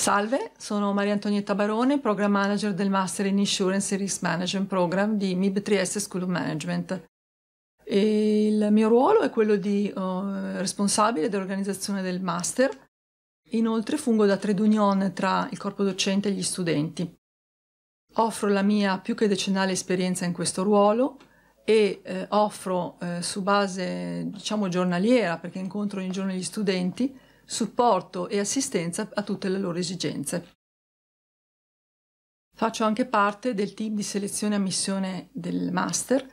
Salve, sono Maria Antonietta Barone, Program Manager del Master in Insurance e Risk Management Program di Mib Trieste School of Management. E il mio ruolo è quello di responsabile dell'organizzazione del Master. Inoltre fungo da trade union tra il corpo docente e gli studenti. Offro la mia più che decennale esperienza in questo ruolo e offro su base, diciamo, giornaliera, perché incontro ogni giorno gli studenti, supporto e assistenza a tutte le loro esigenze. Faccio anche parte del team di selezione e ammissione del master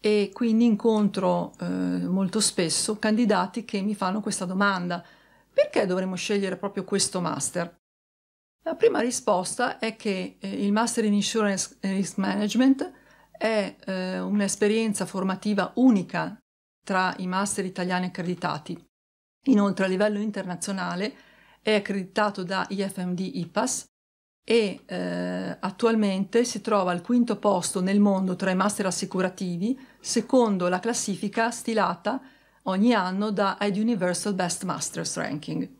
e quindi incontro molto spesso candidati che mi fanno questa domanda: perché dovremmo scegliere proprio questo master? La prima risposta è che il Master in Insurance and Risk Management è un'esperienza formativa unica tra i master italiani accreditati. Inoltre, a livello internazionale è accreditato da IFMD IPAS e attualmente si trova al quinto posto nel mondo tra i master assicurativi, secondo la classifica stilata ogni anno da Eduniversal Best Masters Ranking.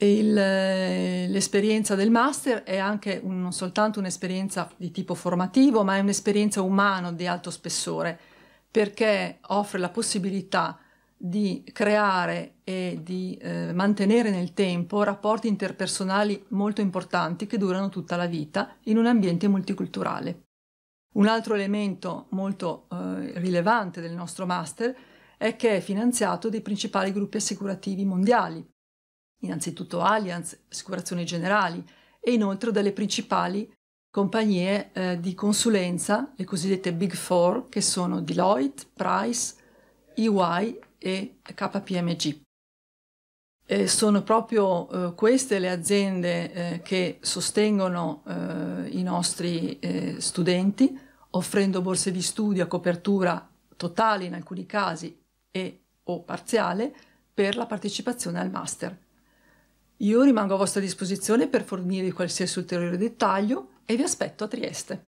L'esperienza del master è anche non soltanto un'esperienza di tipo formativo, ma è un'esperienza umana di alto spessore, perché offre la possibilità di creare e di mantenere nel tempo rapporti interpersonali molto importanti che durano tutta la vita in un ambiente multiculturale. Un altro elemento molto rilevante del nostro master è che è finanziato dai principali gruppi assicurativi mondiali, innanzitutto Allianz, Assicurazioni Generali, e inoltre dalle principali compagnie di consulenza, le cosiddette Big Four, che sono Deloitte, Price, EY e KPMG. Sono proprio queste le aziende che sostengono i nostri studenti, offrendo borse di studio a copertura totale in alcuni casi e o parziale per la partecipazione al master. Io rimango a vostra disposizione per fornirvi qualsiasi ulteriore dettaglio e vi aspetto a Trieste.